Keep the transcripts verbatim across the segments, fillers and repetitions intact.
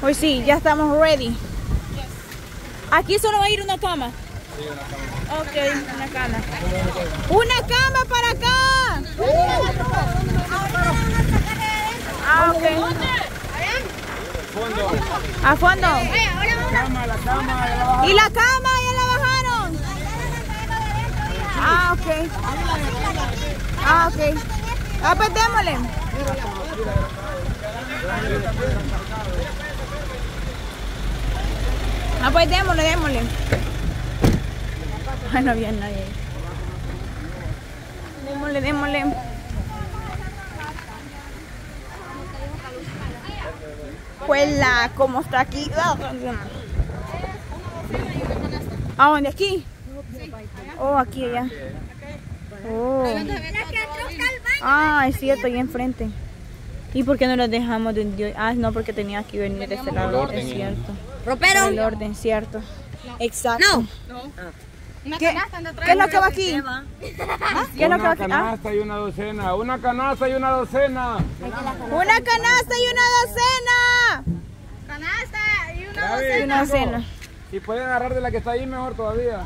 Hoy sí, ya estamos ready. Aquí solo va a ir una cama. Sí, una cama. Ok, una cama. ¡Una cama para acá! Uh. Ah, ok. ¿A fondo? ¿Y la cama? ¿Ya la bajaron? Ah, ok. Ah, ok. Ah, pues démosle. Ah, pues démosle, démosle. Ay, no había nadie. Démosle, démosle. Pues la, como está aquí. ¿A dónde? ¿Aquí? Oh, aquí, allá. Oh. Ah, es cierto, ahí enfrente. ¿Y por qué no los dejamos de, de ah, no, porque tenía que venir de este lado, es cierto. ¿Ropero? El orden, cierto. No. Exacto. No. No. Una canasta, ¿Qué, ¿Qué es lo que va aquí? ¿Ah? ¿Qué es lo que va aquí? Una canasta y una docena. Una canasta y una docena. Una canasta y una docena. Canasta y una docena. Y una docena. Si pueden agarrar de la que está ahí, mejor todavía.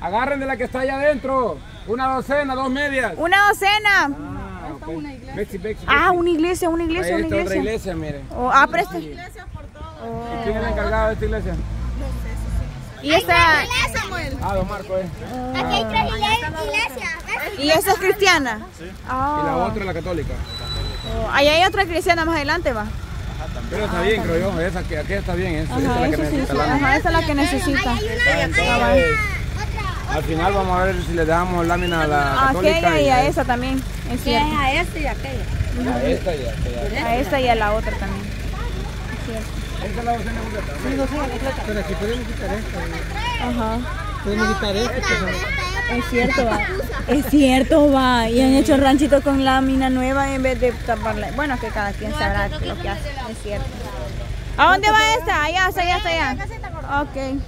Agarren de la que está allá adentro. Una docena, dos medias. Una docena. Ah, okay. Una iglesia. Bexi, bexi, bexi. Ah, una iglesia, una iglesia, una iglesia. Otra iglesia, mire. Oh, ah, presta. Sí. Oh. ¿Y quién es el encargado de esta iglesia? No sé, sí, sí. ¿Y esa? Ah, don Marco, eh. Oh. Aquí hay tres iglesias. ¿Y esa es cristiana? Sí. Oh. Y la otra es la católica. Oh. Ahí hay otra cristiana más adelante, va. Pero está bien, creo yo, esa que aquí está bien, esa, ajá, esa es la que necesita. Sí, la... Ajá, esa es la que necesita. Hay una, hay una, al final vamos a ver si le damos lámina a la católica. Aquella y a esa también, es cierto. A esta y a aquella. A esta y a aquella. A esta y a la otra también, es cierto. Esta la docena completa. Sí, docena completa. Pero aquí podemos quitar esta. Ajá. Podemos quitar esta. Es cierto, va. Es cierto, va. Y han hecho ranchito con lámina nueva en vez de taparla. Bueno, que cada quien sabrá lo que hace. Es cierto. ¿A dónde va esta? Allá, hasta allá, hasta allá. Ok.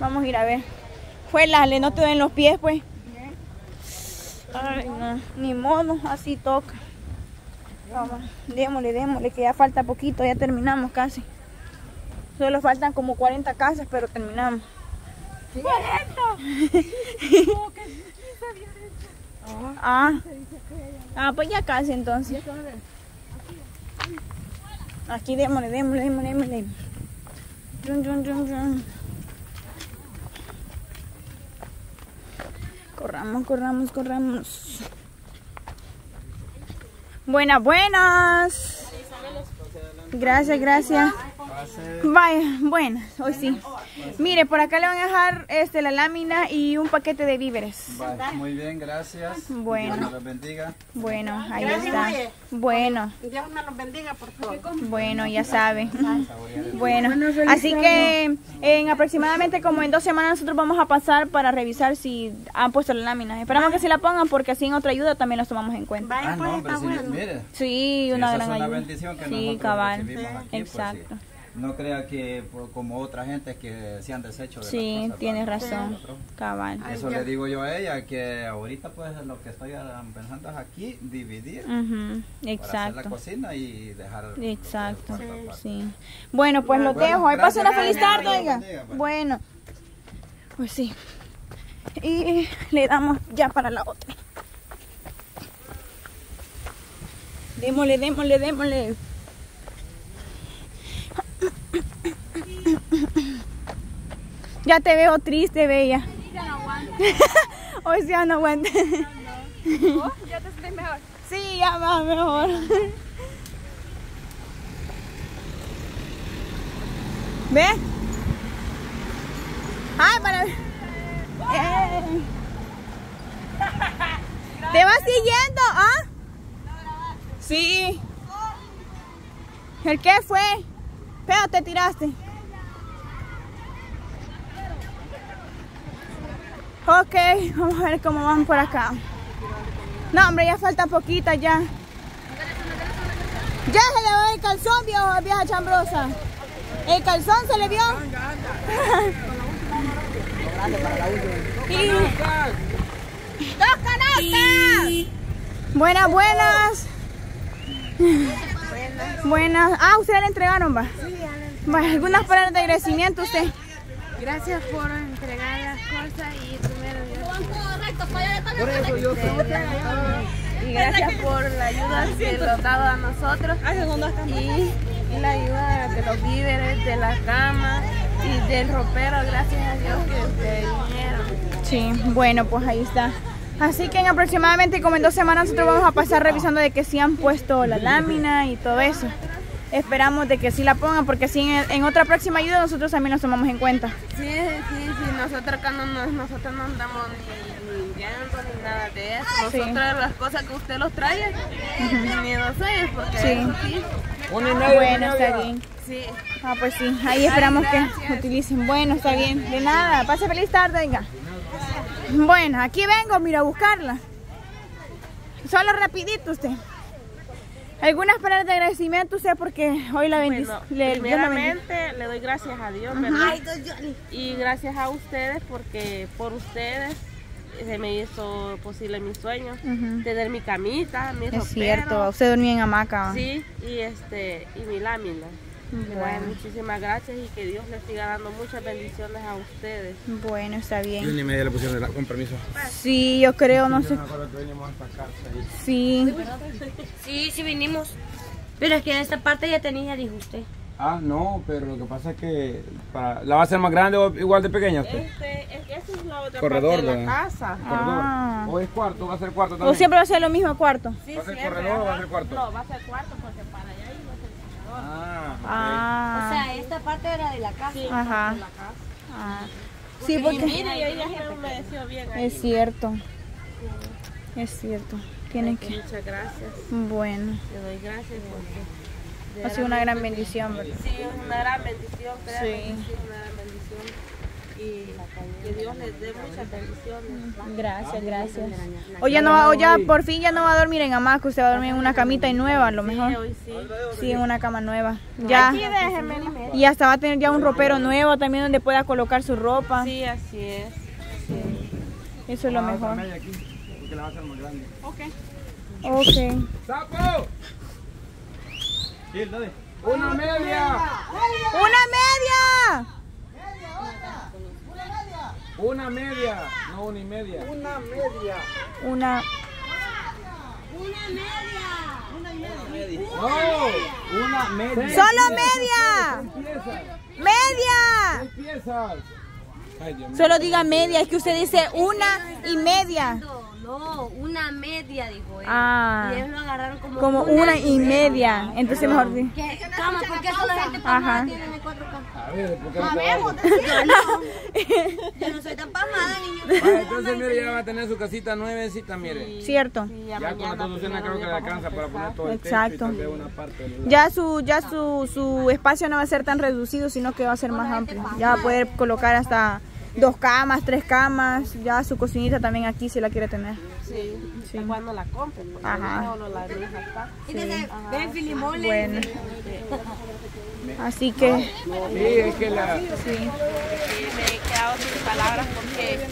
Vamos a ir a ver. Juela, le no te den los pies, pues. Ay, no. Ni mono, así toca. Vamos, démosle, démosle, que ya falta poquito. Ya terminamos casi. Solo faltan como cuarenta casas, pero terminamos. cuarenta. Ah. Ah, pues ya casi entonces. Aquí démosle, démosle, démosle, démosle. Dun, dun, dun, dun. Corramos, corramos, corramos. Buenas, buenas. Gracias, gracias. Vaya, buenas, hoy sí. Mire, por acá le van a dejar este, la lámina y un paquete de víveres. Vale, muy bien, gracias. Bueno. Dios me los bendiga. Bueno, ahí gracias, está. Oye. Bueno. Dios me los bendiga, por favor. Bueno, ya sabe. Bueno, así que en aproximadamente como en dos semanas nosotros vamos a pasar para revisar si han puesto la lámina. Esperamos que se la pongan porque así en otra ayuda también las tomamos en cuenta. Ah, no, pero si mire. Sí, una gran ayuda. Es una bendición que sí, cabal. Aquí, exacto. Pues, sí. No crea que por, como otra gente que se han deshecho de sí, las cosas, tienes ¿verdad? Razón, sí. Cabal. Eso Ay, le digo yo a ella, que ahorita pues lo que estoy pensando es aquí, dividir. Uh-huh. Exacto. Para hacer la cocina y dejar... Exacto, sí. sí. Bueno, pues bueno, lo bueno, dejo. Ahí pasa una feliz tarde, oiga. Bueno. bueno, pues sí. Y le damos ya para la otra. Démosle, démosle, démosle. Ya te veo triste, bella. Ya no aguanto. Hoy sí ya no aguanto. ¿Vos ya te sientes mejor? Sí, ya va mejor. ¿Ves? Ah, para... Eh. ¿Te vas siguiendo? ¿Ah? Sí. ¿El qué fue? Pero te tiraste. Ok, vamos a ver cómo van por acá. No, hombre, ya falta poquita ya. Ya se le va el calzón, viejo, vieja chambrosa. El calzón se le vio. Y... ¡Dos canastas! Y... Buenas, buenas. Buenas. Buenas. Ah, ustedes la entregaron, va. Sí, ya la entregaron. Bueno, algunas palabras de agradecimiento usted. Gracias por entregar las cosas y primero Dios. Por eso yo creo que... Y gracias por la ayuda que nos ha dado a nosotros. Y, y la ayuda de los víveres, de la cama y del ropero, gracias a Dios que ustedes vinieron. Sí, bueno, pues ahí está. Así que en aproximadamente como en dos semanas nosotros vamos a pasar revisando de que sí han puesto la lámina y todo eso. Esperamos de que sí la pongan, porque si en, en otra próxima ayuda nosotros también nos tomamos en cuenta. Sí, sí, sí, nosotros acá no, nosotros no andamos ni, ni viendo ni nada de eso. Nosotros sí. Las cosas que usted los trae, uh-huh. Ni no sé, porque sí. Eso sí. Una novia, bueno, una está bien. Sí. Ah, pues sí, ahí esperamos. Ay, que utilicen. Bueno, está bien, de nada, pase feliz tarde, venga. Bueno, aquí vengo, mira, a buscarla. Solo rapidito usted. Algunas palabras de agradecimiento usted, porque hoy la bendice. Bueno, le, primeramente le doy gracias a Dios, ¿verdad? Y gracias a ustedes, porque por ustedes se me hizo posible mi sueño. Uh-huh. Tener mi camita, mi ropero. Es cierto, usted dormía en hamaca. Sí, y, este, y mi lámina. Bueno, muchísimas gracias y que Dios les siga dando muchas bendiciones a ustedes. Bueno, está bien. Y una y media le pusieron la, con permiso. Sí, yo creo, no sé. Sí. Sí, sí vinimos. Pero es que en esta parte ya tenía, dijo usted. Ah, no, pero lo que pasa es que para, la va a hacer más grande o igual de pequeña usted. Este, es que esa es la otra corredor, parte de la casa. Ah. Corredor. O es cuarto, va a ser cuarto también. O siempre va a ser lo mismo cuarto. Sí, ¿va a ser siempre, corredor, ¿no? O va a ser cuarto? No, va a ser cuarto porque para allá. Ah, okay. Ah, o sea, esta parte era de la casa. Sí, ajá. De la casa. Ah. Porque sí, porque mira, yo ya se humedeció bien ahí. Es cierto. Sí. Es cierto. Tienen que... Muchas gracias. Bueno. Te doy gracias porque... Ha sido una gran bendición, ¿verdad? Sí, es una gran bendición, créanme. Sí. Sí, una gran bendición. Y que Dios les dé muchas bendiciones. Gracias, gracias. O ya, no va, o ya por fin ya no va a dormir en hamaca, usted va a dormir en una camita y nueva a lo mejor. Sí, hoy sí. Sí, en una cama nueva. Ya. Aquí déjenme. Y hasta va a tener ya un ropero nuevo también donde pueda colocar su ropa. Sí, así es. Sí. Eso es lo mejor. Ok. Ok. ¡Sapo! ¡Una media! ¡Una media! Una media, no una y media. Una media. Una. Una media. Una media. No, una media. Solo media. Media. Piezas. Solo diga media, es que usted dice una y media. No, una media, dijo él. Ah. Y ellos lo agarraron como, como una, una y media. media. Entonces mejor dice. Cama, porque eso la gente pasmada tiene en cuatro camas. A ver, ¿por qué no? Mamemos, no. Yo no soy tan pasmada, niño. Vale, entonces, mire, ya va a tener su casita nuevecita, mire. Cierto. Sí, ya, ya con la construcción creo que le alcanza para poner todo el techo y también una parte de la... Ya su, ya su, su espacio no va a ser tan reducido, sino que va a ser más amplio. Ya va a poder colocar hasta... Dos camas, tres camas, ya su cocinita también aquí si la quiere tener. Sí, sí. Cuando la compren, porque no, no la deja acá. Sí. Ven, Filimole. Bueno. Así que... Sí, es que la... Sí. Sí, me he quedado sin palabras porque...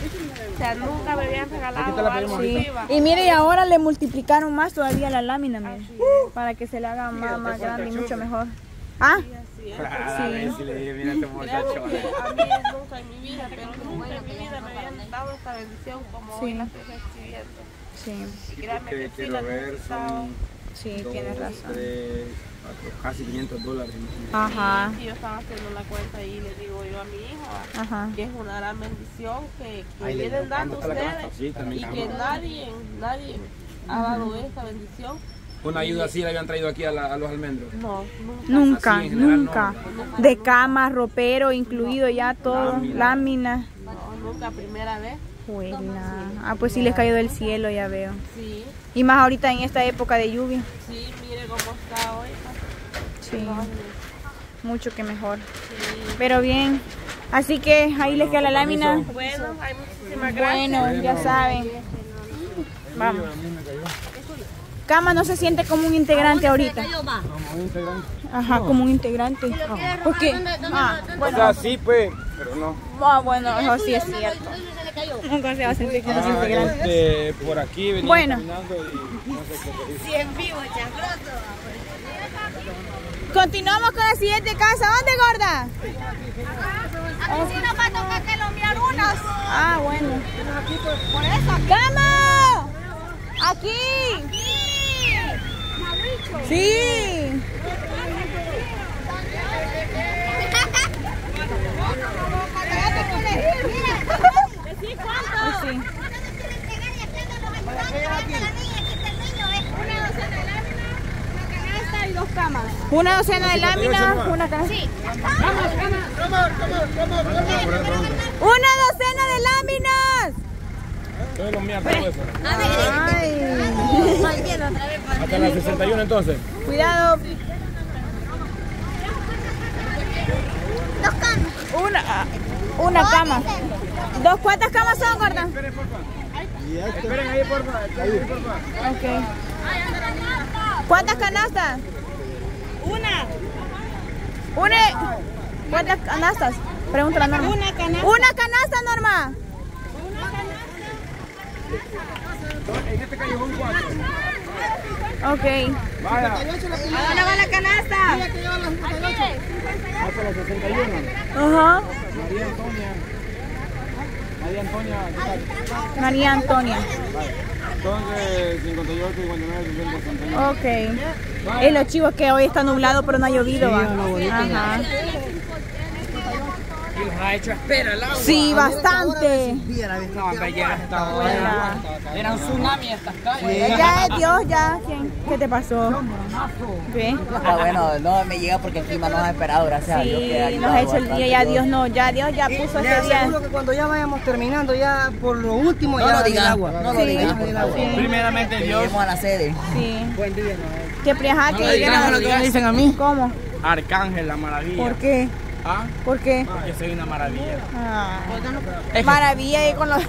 O sea, nunca me habían regalado algo. Sí. Y mire, y ahora le multiplicaron más todavía la lámina, mire. Uh, para que se le haga más, más grande y mucho mejor. ¿Ah? Claro, sí. Si le dije, mira este muchacho. A mí nunca en mi vida, pero nunca en mi vida me habían dado esta bendición como hoy la estoy recibiendo. Sí. Sí, porque quiero ver, son... Sí, tienes razón. Casi quinientos dólares. Ajá. Y yo estaba haciendo la cuenta y le digo yo a mi hija, ajá, que es una gran bendición que, que vienen dando ustedes y que nadie, nadie ha dado esta bendición. ¿Una ayuda así la habían traído aquí a, la, a los almendros? No, nunca, nunca. Así, general, nunca. No. De cama, ropero, incluido, no, ya todo, lámina. lámina. No, nunca, primera vez. Buena. Sí, ah, pues sí les cayó del cielo, ya veo. Sí. Y más ahorita en esta época de lluvia. Sí, mire cómo está hoy. Sí. Mucho que mejor. Sí. Pero bien. Así que ahí bueno, les queda la lámina. Bueno, hay muchísimas gracias. Bueno, ya saben. Vamos. Cama no se siente como un integrante ahorita. Como un integrante. Ajá, como un integrante. ¿Por qué? Ah, bueno. O sea, sí, pues. pero no. Ah, bueno, eso sí es cierto. Un consejo científico. Ah, este, por aquí venimos bueno. caminando y no sé qué. Si en vivo, chacroto. Continuamos con la siguiente casa. ¿Dónde, gorda? Acá. Aquí sí nos va a tocar que los miarunos. Ah, bueno. Por eso. ¡Vamos! Aquí. Aquí. Sí. Una docena de láminas, una canasta. Sí. Vamos, vamos, vamos, vamos. Una docena de láminas. Todos los míos, todo eso. Ay. Hasta las sesenta y uno entonces. Cuidado. Dos camas. Una, una cama. Dos, ¿cuántas camas son, gorda? Esperen, porfa. Esperen ahí, porfa. Ok. ¿Cuántas canastas? Una. Una. ¿Cuántas canastas? Pregúntale a Norma. Una canasta. Una canasta, Norma. Una canasta. En este callejón cuatro. Ok. Vaya. ¿A dónde va la canasta? Hasta la sesenta y uno. Ajá. María Antonia. María Antonia. María Antonia. Entonces, cincuenta y ocho, cincuenta y nueve, sesenta, sesenta y nueve. Ok. El archivo es que hoy está nublado, pero no ha llovido. Sí, va. Ajá. Ha hecho espera el agua. Sí, bastante. No, era, era un tsunami estas calles. Sí. Ya es Dios, ya. ¿Quién? ¿Qué te pasó? ¿Qué? Ah, bueno, no me llega porque el clima no nos ha esperado, gracias sí, a Dios. Sí, nos ha hecho el día, ya Dios no, ya Dios ya puso ese día. Seguro que cuando ya vayamos terminando, ya por lo último, no ya lo diga, agua. No sí. lo digas, por favor. Sí. Primeramente Dios. Lleguemos a la sede. Sí. Buen día. ¿no? Que priaja no que lleguen a la sede. ¿Me dicen a mí? ¿Cómo? Arcángel, la maravilla. ¿Por qué? ¿Ah? ¿Por qué? Porque soy una maravilla. Ah. Es que, maravilla ahí con los...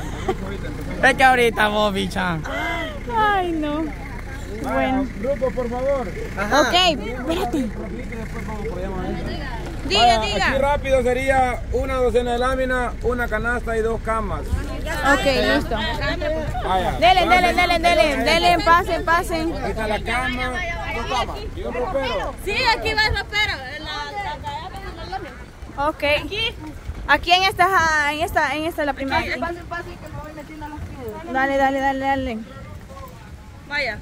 Es que ahorita vos, bicha. Ay, no. Bueno. Grupo, por favor. Ajá. Ok, espérate. Diga, diga. Aquí rápido sería una docena de láminas, una canasta y dos camas. Ok, listo. Vaya. Dele, dele, dele, dele. Dele, pasen, pasen. Ahí está la cama, dos camas y un ropero. Sí, aquí va el ropero. Ok. Aquí. Aquí en esta, en esta, en esta la primera. Dale, dale, dale, dale. Vaya.